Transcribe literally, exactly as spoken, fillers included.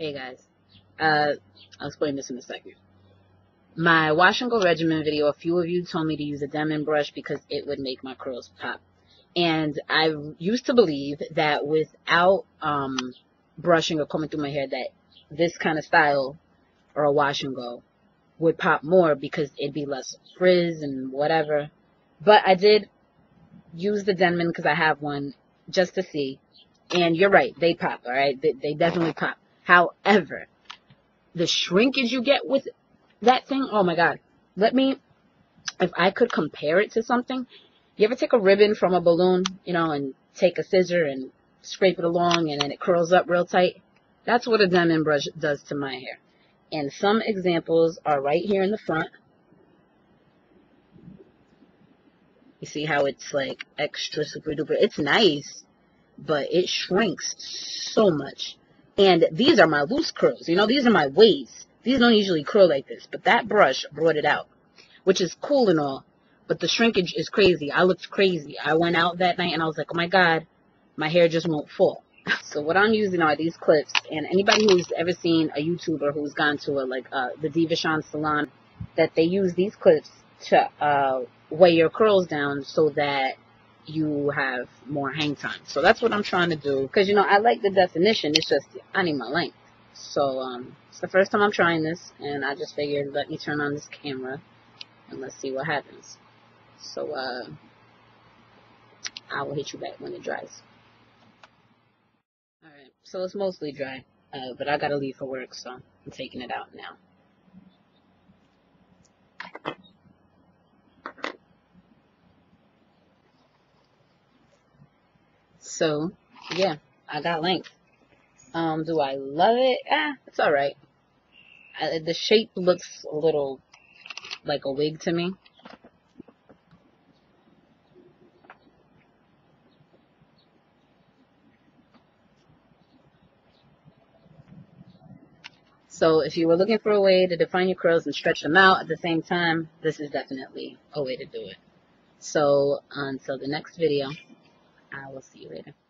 Hey guys, uh, I'll explain this in a second. My wash and go regimen video, a few of you told me to use a Denman brush because it would make my curls pop. And I used to believe that without um, brushing or combing through my hair that this kind of style or a wash and go would pop more because it'd be less frizz and whatever. But I did use the Denman because I have one just to see. And you're right, they pop, all right? They, they definitely pop. However, the shrinkage you get with that thing, oh my God. Let me, if I could compare it to something, you ever take a ribbon from a balloon, you know, and take a scissor and scrape it along and then it curls up real tight? That's what a Denman brush does to my hair. And some examples are right here in the front. You see how it's like extra super duper? It's nice, but it shrinks so much. And these are my loose curls. You know, these are my waves. These don't usually curl like this, but that brush brought it out, which is cool and all, but the shrinkage is crazy. I looked crazy. I went out that night and I was like, oh my God, my hair just won't fall. So what I'm using are these clips, and anybody who's ever seen a YouTuber who's gone to a, like uh, the Devachan salon, that they use these clips to uh, weigh your curls down so that you have more hang time. So that's what I'm trying to do, because you know I like the definition. It's just I need my length. So um, it's the first time I'm trying this, and I just figured let me turn on this camera and let's see what happens. So uh, I will hit you back when it dries. Alright, so it's mostly dry, uh, but I gotta leave for work, so I'm taking it out now. So, yeah, I got length. Um, do I love it? Ah, it's alright. The shape looks a little like a wig to me. So if you were looking for a way to define your curls and stretch them out at the same time, this is definitely a way to do it. So until the next video, I will see you later.